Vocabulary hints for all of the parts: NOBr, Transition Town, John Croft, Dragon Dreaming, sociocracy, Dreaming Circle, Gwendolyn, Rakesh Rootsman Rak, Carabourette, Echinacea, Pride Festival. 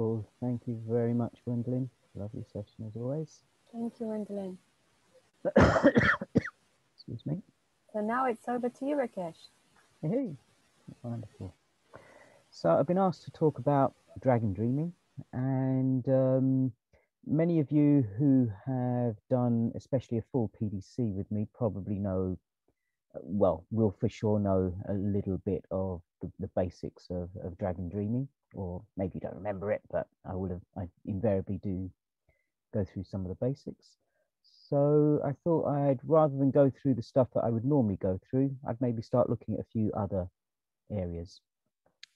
Wonderful. Thank you very much, Gwendolyn. Lovely session as always. Thank you, Gwendolyn. Excuse me. So now it's over to you, Rakesh. Hey, wonderful. So I've been asked to talk about Dragon Dreaming, and many of you who have done especially a full PDC with me probably know, well, will for sure know a little bit of the basics of Dragon Dreaming, or maybe you don't remember it, but I invariably do go through some of the basics. So I thought I'd, rather than go through the stuff that I would normally go through, I'd maybe start looking at a few other areas.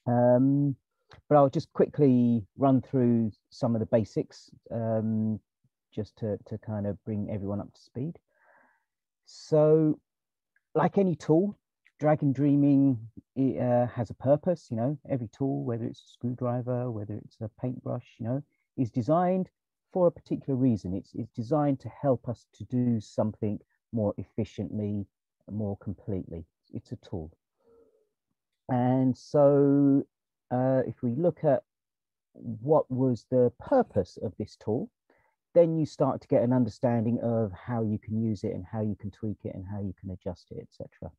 But I'll just quickly run through some of the basics, just to kind of bring everyone up to speed. So like any tool, Dragon Dreaming, it has a purpose. You know, every tool, whether it's a screwdriver, whether it's a paintbrush, you know, is designed for a particular reason. It's designed to help us to do something more efficiently, more completely. It's a tool. And so if we look at what was the purpose of this tool, then you start to get an understanding of how you can use it and how you can tweak it and how you can adjust it, etc.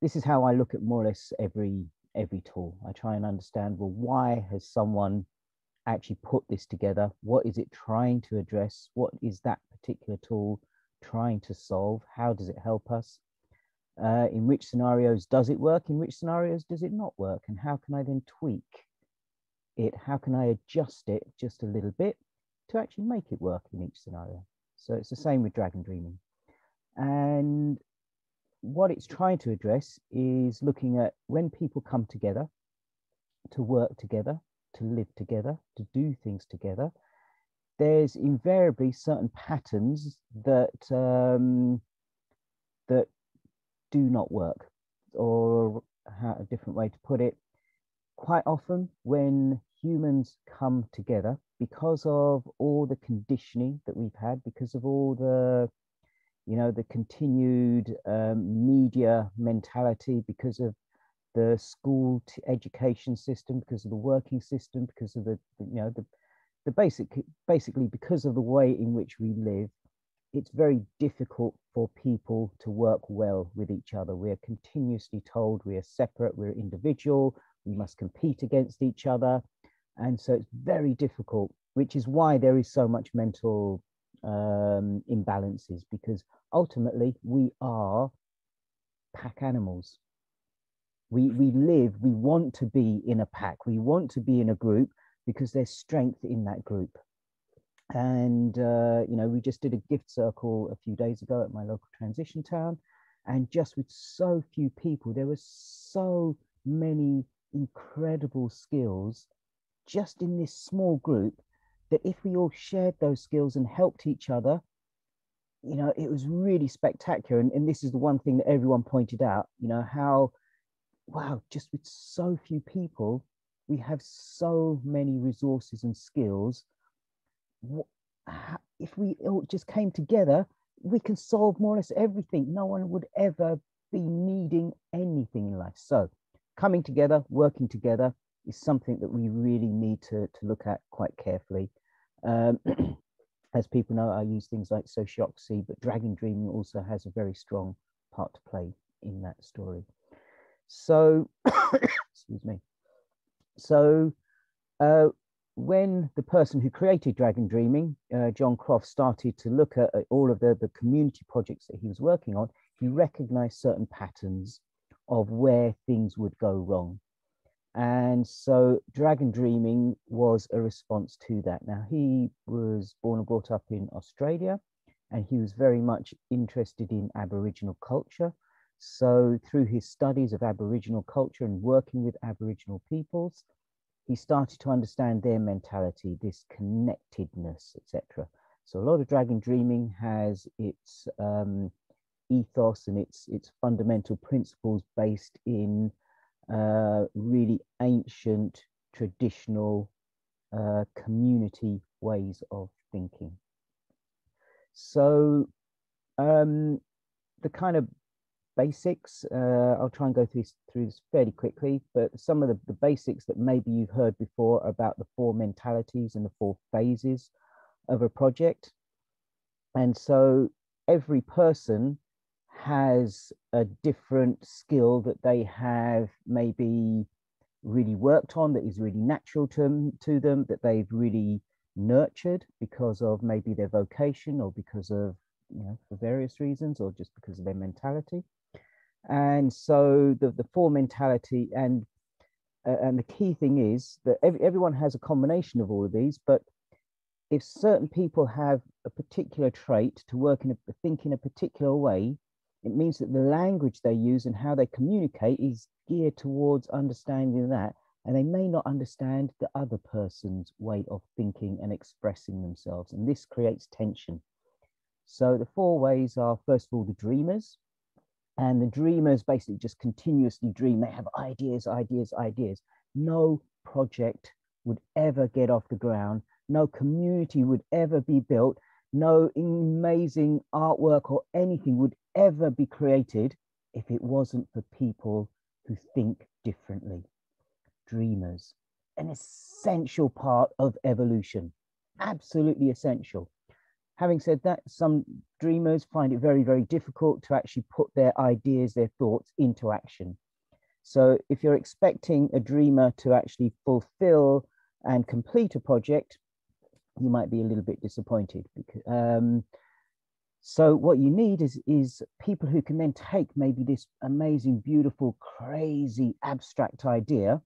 This is how I look at more or less every tool. I try and understand, well, why has someone actually put this together? What is it trying to address? What is that particular tool trying to solve? How does it help us? In which scenarios does it work? In which scenarios does it not work? And how can I then tweak it? How can I adjust it just a little bit to actually make it work in each scenario? So it's the same with Dragon Dreaming. And what it's trying to address is looking at when people come together, to work together, to live together, to do things together, there's invariably certain patterns that that do not work, or a different way to put it, quite often when humans come together, because of all the conditioning that we've had, because of all the, you know, the continued media mentality, because of the school education system, because of the working system, because of the, you know, the basically because of the way in which we live, it's very difficult for people to work well with each other. We're continuously told we are separate, we're individual, we must compete against each other. And so it's very difficult, which is why there is so much mental imbalances, because ultimately we are pack animals. We live, we want to be in a pack, we want to be in a group because there's strength in that group. And, you know, we just did a gift circle a few days ago at my local transition town, and just with so few people, there were so many incredible skills just in this small group that if we all shared those skills and helped each other, you know, it was really spectacular. And this is the one thing that everyone pointed out, you know, how, wow, just with so few people, we have so many resources and skills. If we all just came together, we can solve more or less everything. No one would ever be needing anything in life. So coming together, working together is something that we really need to look at quite carefully. As people know, I use things like sociocracy, but Dragon Dreaming also has a very strong part to play in that story. So, excuse me. So, when the person who created Dragon Dreaming, John Croft, started to look at all of the community projects that he was working on, he recognized certain patterns of where things would go wrong. And so Dragon Dreaming was a response to that. Now, he was born and brought up in Australia, and he was very much interested in Aboriginal culture. So through his studies of Aboriginal culture and working with Aboriginal peoples, he started to understand their mentality, this connectedness, etc. So a lot of Dragon Dreaming has its ethos and its fundamental principles based in really ancient, traditional community ways of thinking. So the kind of basics. I'll try and go through this fairly quickly, but some of the basics that maybe you've heard before about the four mentalities and the four phases of a project. And so every person has a different skill that they have maybe really worked on, that is really natural to them, that they've really nurtured because of maybe their vocation or because of, you know, for various reasons, or just because of their mentality. And so the four mentality, and the key thing is that everyone has a combination of all of these, but if certain people have a particular trait to work in, think in a particular way, it means that the language they use and how they communicate is geared towards understanding that, and they may not understand the other person's way of thinking and expressing themselves, and this creates tension. So the four ways are, first of all, the dreamers, and the dreamers basically just continuously dream. They have ideas, ideas, ideas. No project would ever get off the ground. No community would ever be built. No amazing artwork or anything would ever be created if it wasn't for people who think differently. Dreamers, an essential part of evolution, absolutely essential. Having said that, some dreamers find it very, very difficult to actually put their ideas, their thoughts into action. So if you're expecting a dreamer to actually fulfill and complete a project, you might be a little bit disappointed. So what you need is people who can then take maybe this amazing, beautiful, crazy, abstract idea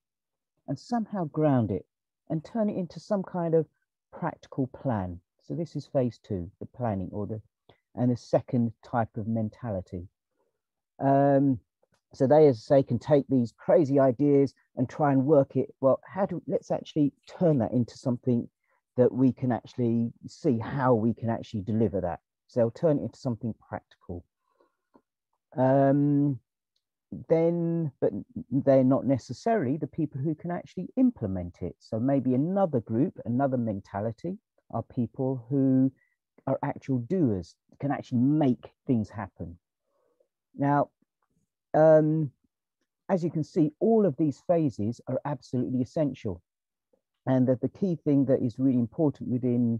and somehow ground it and turn it into some kind of practical plan. So this is phase two, the planning, or the second type of mentality. So they, as I say, can take these crazy ideas and try and work it. Well, let's actually turn that into something that we can actually see how we can actually deliver that. So they'll turn it into something practical. But they're not necessarily the people who can actually implement it. So maybe another group, another mentality are people who are actual doers, can actually make things happen. Now, as you can see, all of these phases are absolutely essential. And that the key thing that is really important within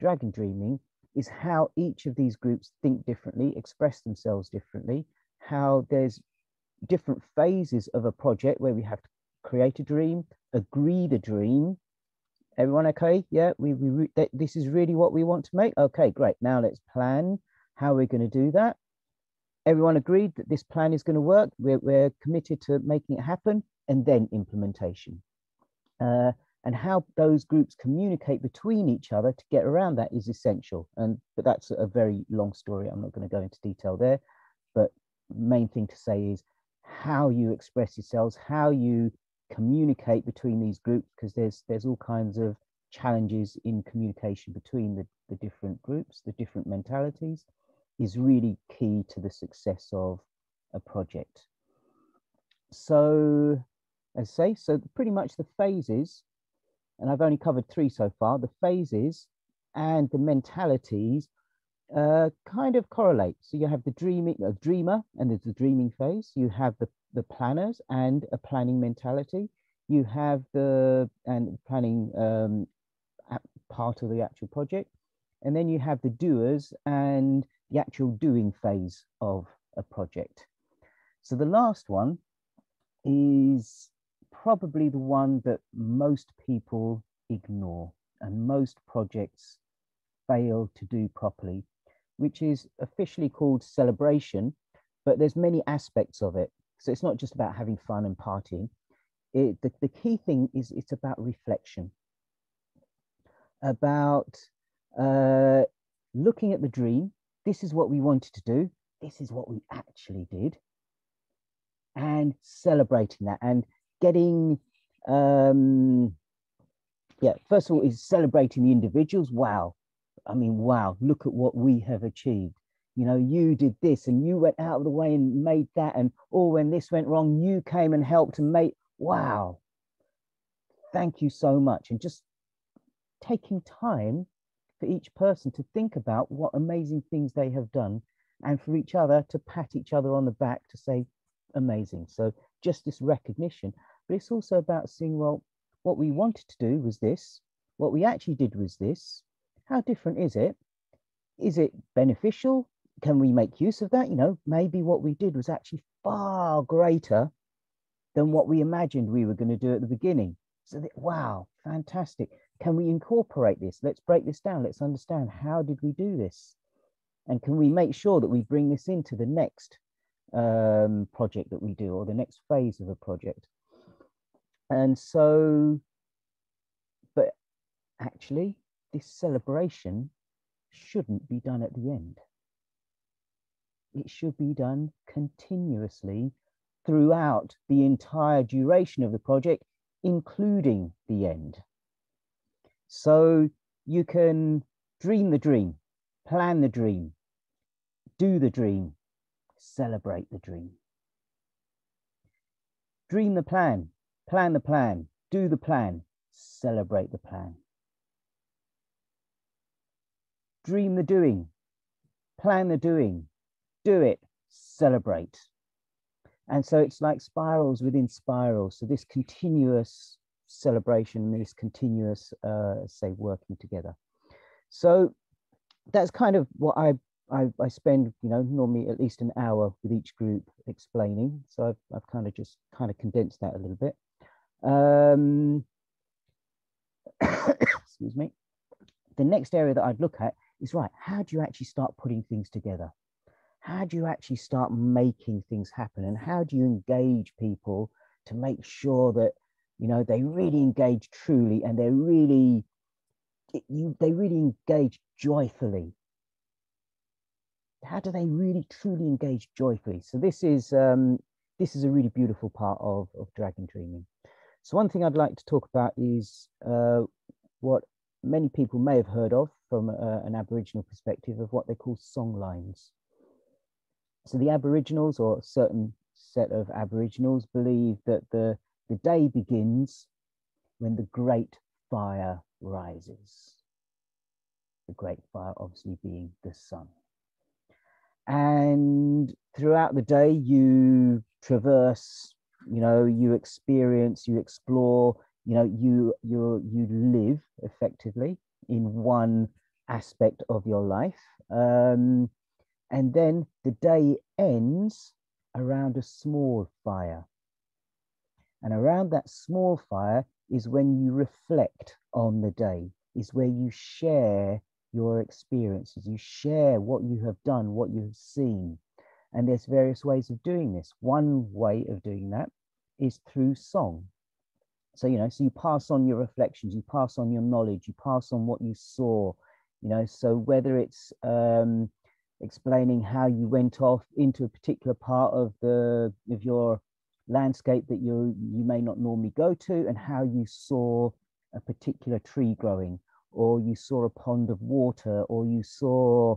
Dragon Dreaming is how each of these groups think differently, express themselves differently, how there's different phases of a project where we have to create a dream, agree the dream. Everyone okay? Yeah, this is really what we want to make. Okay, great. Now let's plan how we're going to do that. Everyone agreed that this plan is going to work. We're committed to making it happen, and then implementation. And how those groups communicate between each other to get around that is essential. But that's a very long story. I'm not going to go into detail there. But the main thing to say is how you express yourselves, how you communicate between these groups, because there's all kinds of challenges in communication between the different groups, the different mentalities, is really key to the success of a project. So, as I say, so pretty much the phases, and I've only covered three so far, the phases and the mentalities kind of correlate. So you have the dreamer, and there's the dreaming phase. You have the planners and a planning mentality. You have the planning part of the actual project. And then you have the doers and the actual doing phase of a project. So the last one is probably the one that most people ignore and most projects fail to do properly, which is officially called celebration, but there's many aspects of it. So it's not just about having fun and partying. The key thing is it's about reflection, about looking at the dream. This is what we wanted to do. This is what we actually did. And celebrating that, and getting first of all is celebrating the individuals. Wow, look at what we have achieved. You know, you did this and you went out of the way and made that, and when this went wrong, you came and helped and made, wow, thank you so much. And just taking time for each person to think about what amazing things they have done and for each other to pat each other on the back to say, amazing. So just this recognition, but it's also about seeing, well, what we wanted to do was this, what we actually did was this, how different is it? Is it beneficial? Can we make use of that? You know, maybe what we did was actually far greater than what we imagined we were going to do at the beginning. So that, wow, fantastic. Can we incorporate this? Let's break this down. Let's understand, how did we do this? And can we make sure that we bring this into the next project that we do, or the next phase of a project? And so, but actually this celebration shouldn't be done at the end. It should be done continuously throughout the entire duration of the project, including the end. So you can dream the dream, plan the dream, do the dream, celebrate the dream. Dream the plan, do the plan, celebrate the plan. Dream the doing, plan the doing, do it, celebrate. And so it's like spirals within spirals. So this continuous celebration, this continuous, say, working together. So that's kind of what I spend, you know, normally at least an hour with each group explaining. So I've kind of just kind of condensed that a little bit. Excuse me. The next area that I'd look at is, right, how do you actually start putting things together? How do you actually start making things happen? And how do you engage people to make sure that, you know, they really engage truly, and they really engage joyfully? How do they really truly engage joyfully? So this is a really beautiful part of Dragon Dreaming. So one thing I'd like to talk about is what many people may have heard of from an Aboriginal perspective, of what they call song lines. So the Aboriginals, or a certain set of Aboriginals, believe that the day begins when the great fire rises. The great fire obviously being the sun. And throughout the day, you traverse, you know, you experience, you explore, you know, you live effectively in one aspect of your life. And then the day ends around a small fire. And around that small fire is when you reflect on the day, is where you share your experiences, you share what you have done, what you have seen. And there's various ways of doing this. One way of doing that is through song. So, you know, so you pass on your reflections, you pass on your knowledge, you pass on what you saw, you know, so whether it's, explaining how you went off into a particular part of the of your landscape that you may not normally go to, and how you saw a particular tree growing, or you saw a pond of water, or you saw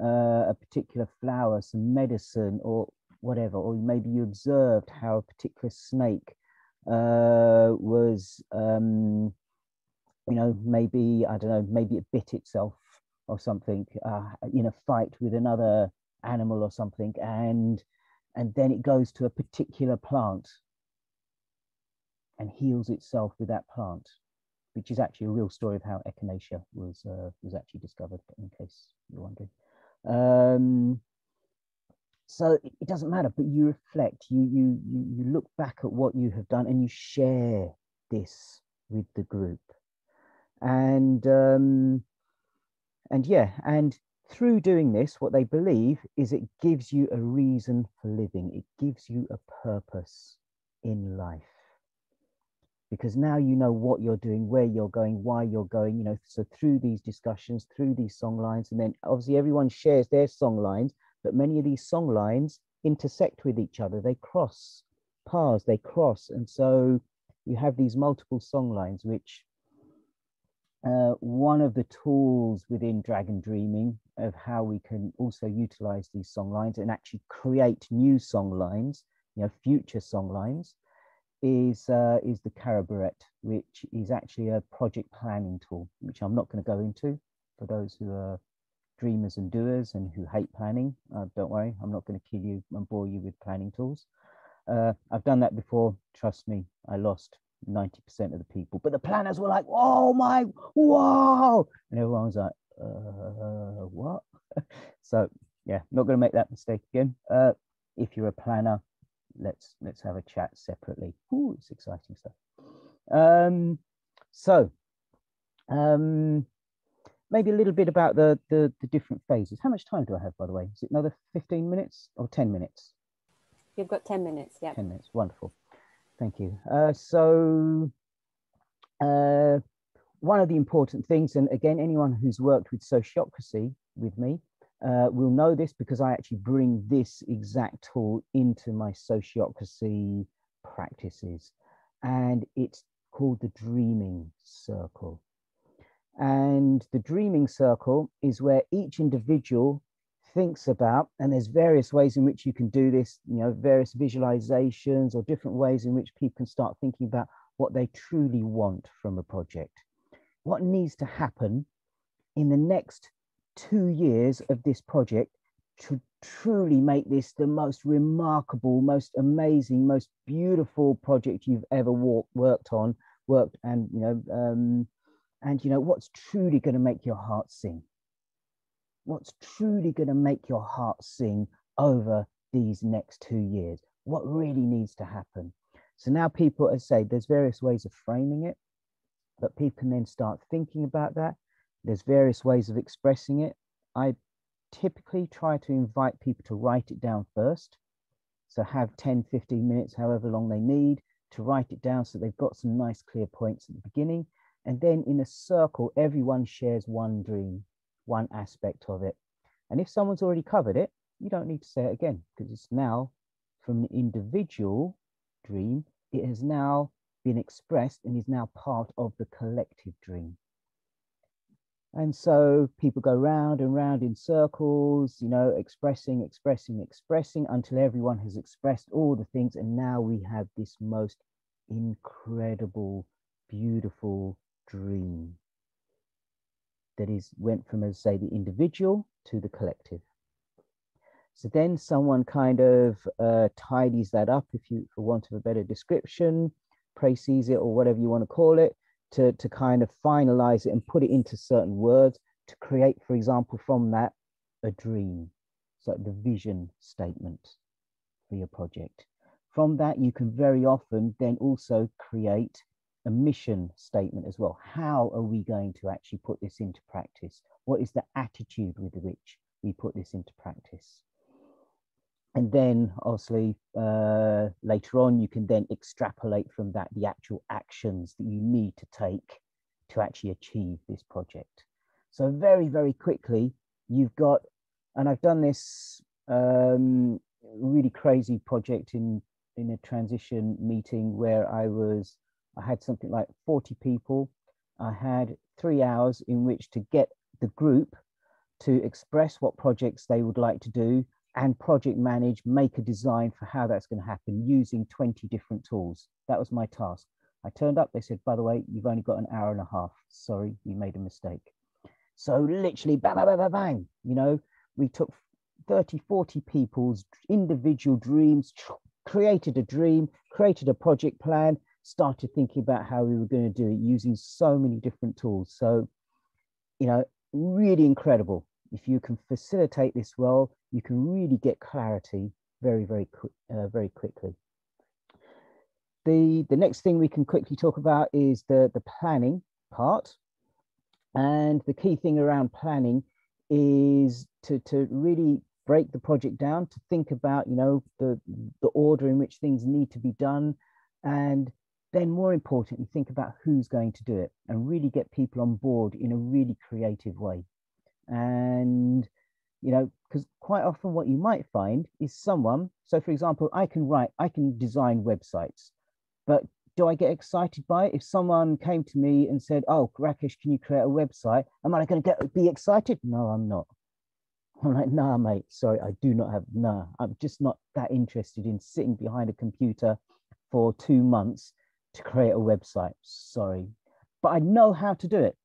a particular flower, some medicine, or whatever, or maybe you observed how a particular snake was, you know, maybe, I don't know, maybe it bit itself or something in a fight with another animal or something, and then it goes to a particular plant and heals itself with that plant, which is actually a real story of how Echinacea was actually discovered, in case you're wondering. So it doesn't matter, but you reflect, you look back at what you have done, and you share this with the group. And yeah, and through doing this, what they believe is it gives you a reason for living. It gives you a purpose in life, because now you know what you're doing, where you're going, why you're going, you know, so through these discussions, through these song lines, and then obviously everyone shares their song lines, but many of these song lines intersect with each other. They cross paths, they cross. And so you have these multiple song lines, which one of the tools within Dragon Dreaming of how we can also utilize these song lines and actually create new song lines, you know, future song lines, is the Carabourette, which is actually a project planning tool, which I'm not going to go into for those who are dreamers and doers and who hate planning. Don't worry, I'm not going to kill you and bore you with planning tools. I've done that before. Trust me, I lost 90% of the people, but the planners were like, oh my, whoa. And everyone was like, what? So yeah, not going to make that mistake again. If you're a planner, let's have a chat separately. Ooh, it's exciting stuff. Maybe a little bit about the different phases. How much time do I have, by the way? Is it another 15 minutes or 10 minutes? You've got 10 minutes, yeah. 10 minutes, wonderful. Thank you. One of the important things, and again, anyone who's worked with sociocracy with me will know this, because I actually bring this exact tool into my sociocracy practices. And it's called the Dreaming Circle. And the Dreaming Circle is where each individual thinks about, and there's various ways in which you can do this, you know, various visualizations or different ways in which people can start thinking about what they truly want from a project. What needs to happen in the next 2 years of this project to truly make this the most remarkable, most amazing, most beautiful project you've ever worked on, and, you know, what's truly going to make your heart sing? What's truly going to make your heart sing over these next 2 years? What really needs to happen? So now people, as I say, there's various ways of framing it, but people can then start thinking about that. There's various ways of expressing it. I typically try to invite people to write it down first. So have 10, 15 minutes, however long they need, to write it down so they've got some nice clear points at the beginning. And then in a circle, everyone shares one dream, one aspect of it. And if someone's already covered it, you don't need to say it again, because it's now from the individual dream, it has now been expressed and is now part of the collective dream. And so people go round and round in circles, you know, expressing until everyone has expressed all the things. And now we have this most incredible, beautiful dream that is went from, as I say, the individual to the collective. So then someone kind of tidies that up, for want of a better description, precises it or whatever you want to call it, to kind of finalize it and put it into certain words to create, for example, from that, a dream. So the vision statement for your project. From that, you can very often then also create a mission statement as well. How are we going to actually put this into practice? What is the attitude with which we put this into practice? And then obviously later on, you can then extrapolate from that the actual actions that you need to take to actually achieve this project. So very, very quickly, you've got, and I've done this really crazy project in a transition meeting where I had something like 40 people. I had 3 hours in which to get the group to express what projects they would like to do and project manage, make a design for how that's going to happen using 20 different tools. That was my task. I turned up, they said, by the way, you've only got an hour and a half. Sorry, you made a mistake. So literally, bang, bang, bang, bang, you know, we took 30, 40 people's individual dreams, created a dream, created a project plan, started thinking about how we were going to do it using so many different tools. So, you know, really incredible. If you can facilitate this well, you can really get clarity very, very, very quickly. The next thing we can quickly talk about is the planning part. And the key thing around planning is to really break the project down, to think about, you know, the order in which things need to be done, and then more importantly, think about who's going to do it and really get people on board in a really creative way. And, you know, because quite often what you might find is someone, so for example, I can design websites, but do I get excited by it? If someone came to me and said, oh, Rakesh, can you create a website? Am I going to be excited? No, I'm not. I'm like, nah, mate, sorry, I do not have, nah, I'm just not that interested in sitting behind a computer for 2 months to create a website, sorry, but I know how to do it.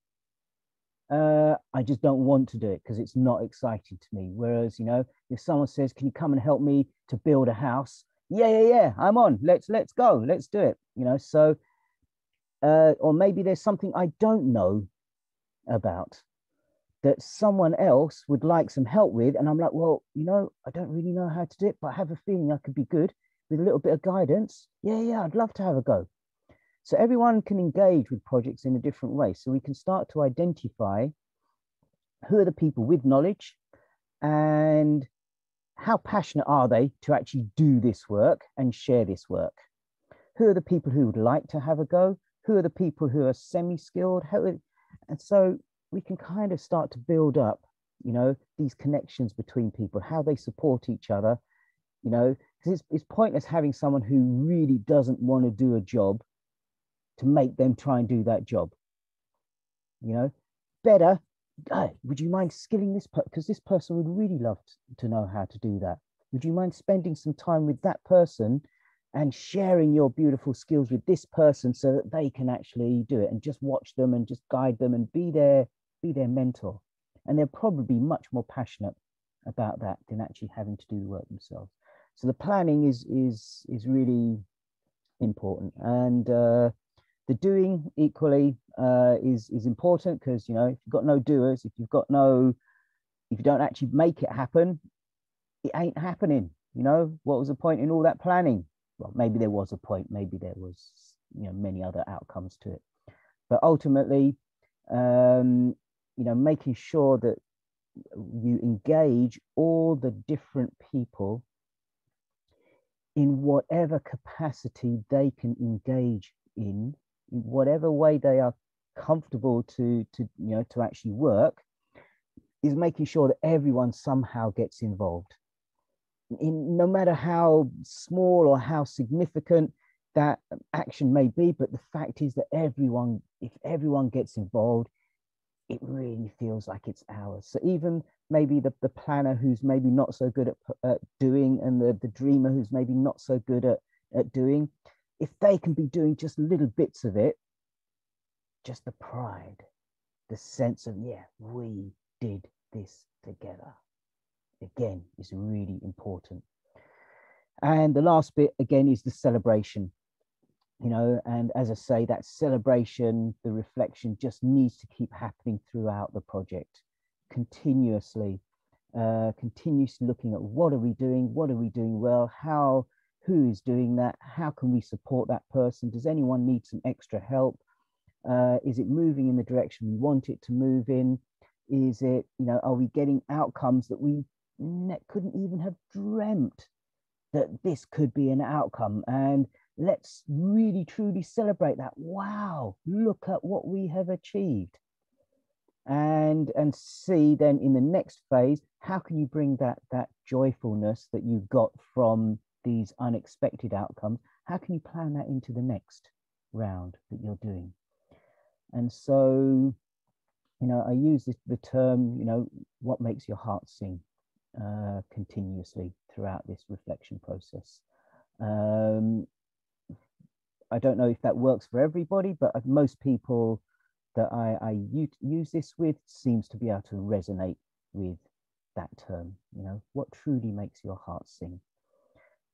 I just don't want to do it because it's not exciting to me. Whereas, you know, if someone says, can you come and help me to build a house? Yeah, I'm on, let's go, let's do it, you know. So, or maybe there's something I don't know about that someone else would like some help with. And I'm like, well, you know, I don't really know how to do it, but I have a feeling I could be good with a little bit of guidance. Yeah, I'd love to have a go. So everyone can engage with projects in a different way. So we can start to identify who are the people with knowledge and how passionate are they to actually do this work and share this work? Who are the people who would like to have a go? Who are the people who are semi-skilled? And so we can kind of start to build up, you know, these connections between people, how they support each other, you know, because it's pointless having someone who really doesn't want to do a job to make them try and do that job, you know. Better, would you mind skilling this person? Because this person would really love to know how to do that. Would you mind spending some time with that person and sharing your beautiful skills with this person so that they can actually do it, and just watch them and just guide them and be their mentor? And they'll probably be much more passionate about that than actually having to do the work themselves. So the planning is really important, and the doing equally is important, because, you know, if you've got no doers, if you don't actually make it happen, it ain't happening. You know, what was the point in all that planning? Well, maybe there was a point, maybe there was, you know, many other outcomes to it. But ultimately, you know, making sure that you engage all the different people in whatever capacity they can engage in whatever way they are comfortable to you know, to actually work, is making sure that everyone somehow gets involved, in no matter how small or how significant that action may be. But the fact is that everyone, if everyone gets involved, it really feels like it's ours. So even maybe the planner who's maybe not so good at doing, and the dreamer who's maybe not so good at doing, if they can be doing just little bits of it, just the pride, the sense of, yeah, we did this together, again, is really important. And the last bit, again, is the celebration, you know. And as I say, that celebration, the reflection, just needs to keep happening throughout the project, continuously looking at what are we doing well, who is doing that? How can we support that person? Does anyone need some extra help? Is it moving in the direction we want it to move in? Is it, you know, are we getting outcomes that we couldn't even have dreamt that this could be an outcome? And let's really truly celebrate that. Wow, look at what we have achieved. And see then in the next phase, how can you bring that joyfulness that you got from these unexpected outcomes? How can you plan that into the next round that you're doing? And so, you know, I use the term, you know, what makes your heart sing continuously throughout this reflection process. I don't know if that works for everybody, but most people that I use this with seems to be able to resonate with that term, you know, what truly makes your heart sing.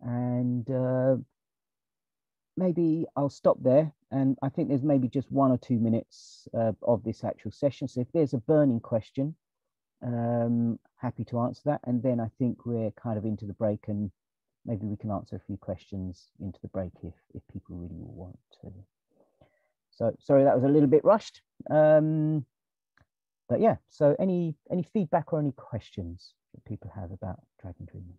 And maybe I'll stop there, and I think there's maybe just 1 or 2 minutes of this actual session, so if there's a burning question, happy to answer that, and then I think we're kind of into the break, and maybe we can answer a few questions into the break if people really want to. So sorry, that was a little bit rushed, but yeah, so any feedback or any questions that people have about Dragon Dreaming?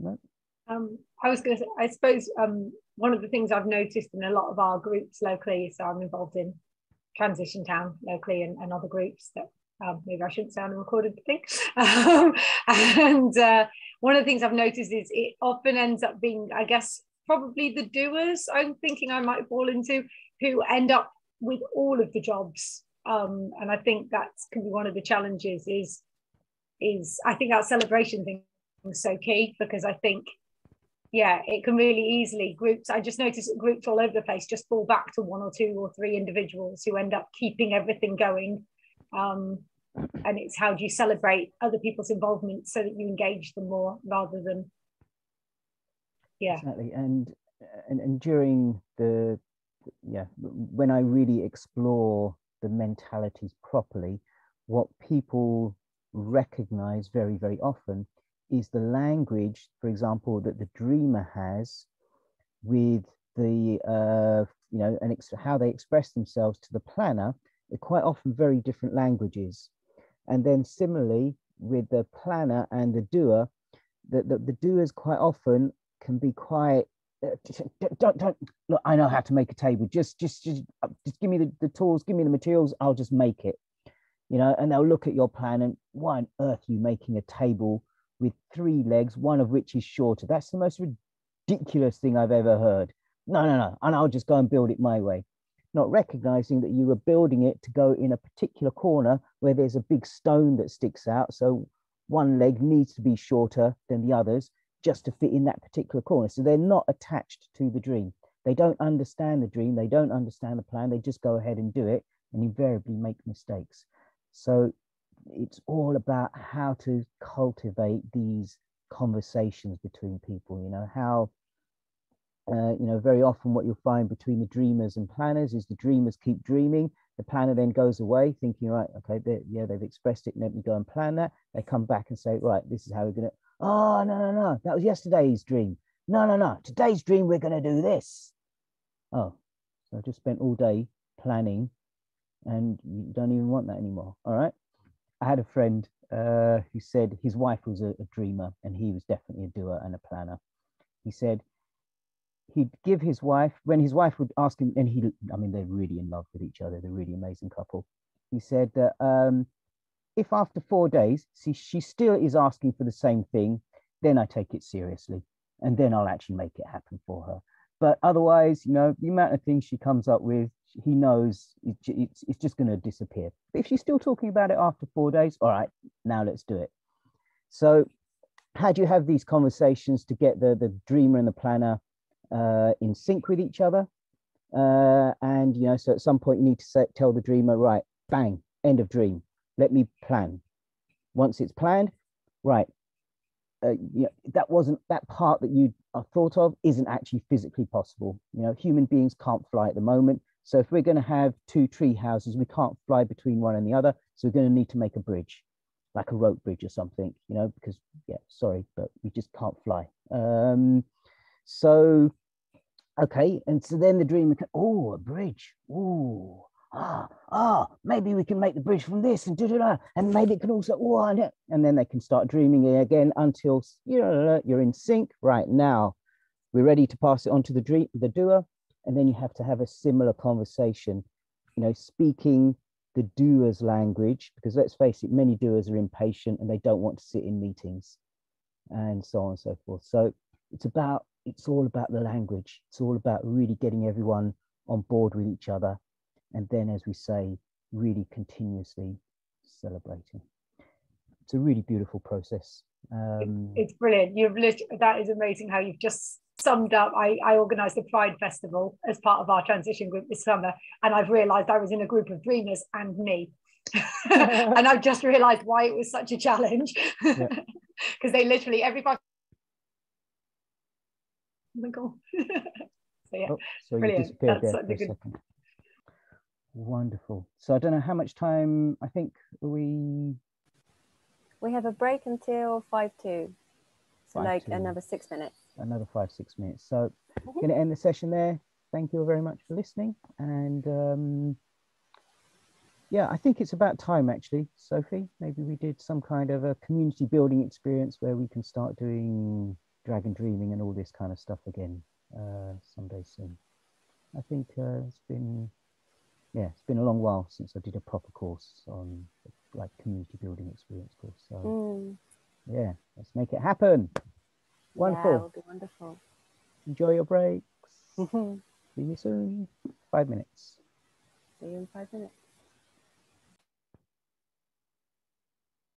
No? I was going to say, I suppose one of the things I've noticed in a lot of our groups locally, so I'm involved in Transition Town locally and other groups that maybe I shouldn't sound recorded thing. And one of the things I've noticed is it often ends up being, I guess, probably the doers, I'm thinking I might fall into, who end up with all of the jobs. And I think that can be one of the challenges is I think our celebration thing so key, because I think yeah, it can really easily, groups, I just noticed that groups all over the place just fall back to one or two or three individuals who end up keeping everything going. And it's how do you celebrate other people's involvement so that you engage them more rather than, yeah. Exactly, and during the, yeah, when I really explore the mentalities properly, what people recognize very, very often is the language, for example, that the dreamer has with the, you know, and how they express themselves to the planner. They're quite often very different languages. And then similarly with the planner and the doer, the doers quite often can be quite, don't, look, I know how to make a table. Just give me the tools, give me the materials, I'll just make it. You know, and they'll look at your plan and why on earth are you making a table with three legs, one of which is shorter? That's the most ridiculous thing I've ever heard. No, and I'll just go and build it my way. Not recognizing that you were building it to go in a particular corner where there's a big stone that sticks out. So one leg needs to be shorter than the others just to fit in that particular corner. So they're not attached to the dream. They don't understand the dream. They don't understand the plan. They just go ahead and do it and invariably make mistakes. So it's all about how to cultivate these conversations between people, you know, how, you know, very often what you'll find between the dreamers and planners is the dreamers keep dreaming. The planner then goes away thinking, right, okay, yeah, they've expressed it. Let me go and plan that. They come back and say, right, this is how we're going to, oh, no, that was yesterday's dream. No, today's dream, we're going to do this. Oh, so I just spent all day planning and you don't even want that anymore. All right. I had a friend who said his wife was a dreamer and he was definitely a doer and a planner. He said he'd give his wife, when his wife would ask him, and I mean, they're really in love with each other. They're a really amazing couple. He said that if after 4 days, she still is asking for the same thing, then I take it seriously and then I'll actually make it happen for her. But otherwise, you know, the amount of things she comes up with, he knows it's just going to disappear. But if she's still talking about it after 4 days, all right, now let's do it. So how do you have these conversations to get the dreamer and the planner in sync with each other? And, you know, so at some point you need to say, tell the dreamer, right, bang, end of dream. Let me plan. Once it's planned, right, you know, that part that you are thought of isn't actually physically possible. You know, human beings can't fly at the moment. So if we're going to have two tree houses, we can't fly between one and the other. So we're going to need to make a bridge, like a rope bridge or something, you know, because, yeah, sorry, but we just can't fly. So, okay. And so then the dreamer, oh, a bridge. Oh, maybe we can make the bridge from this and da-da-da. And maybe it can also, oh, and then they can start dreaming again until you're in sync. Right, now we're ready to pass it on to the doer. And then you have to have a similar conversation, you know, speaking the doer's language, because let's face it, many doers are impatient and they don't want to sit in meetings and so on and so forth. So it's all about the language. It's all about really getting everyone on board with each other. And then, as we say, really continuously celebrating. It's a really beautiful process. It's brilliant. That is amazing how you've just summed up. I organised the Pride Festival as part of our transition group this summer, and I've realised I was in a group of dreamers and me. And I've just realised why it was such a challenge, because yeah. They literally everybody. Oh my god! So yeah, so brilliant. You disappeared there for a second. Wonderful. So I don't know how much time. I think we have a break until 5:02. So like another 6 minutes. Another 5-6 minutes. So I'm going to end the session there. Thank you all very much for listening. And yeah, I think it's about time, actually, Sophie. Maybe we did some kind of a community building experience where we can start doing Dragon Dreaming and all this kind of stuff again someday soon. I think it's been a long while since I did a proper course on like community building experience course. So yeah, let's make it happen. Wonderful. Yeah, it'll be wonderful. Enjoy your breaks. See you soon. 5 minutes. See you in 5 minutes.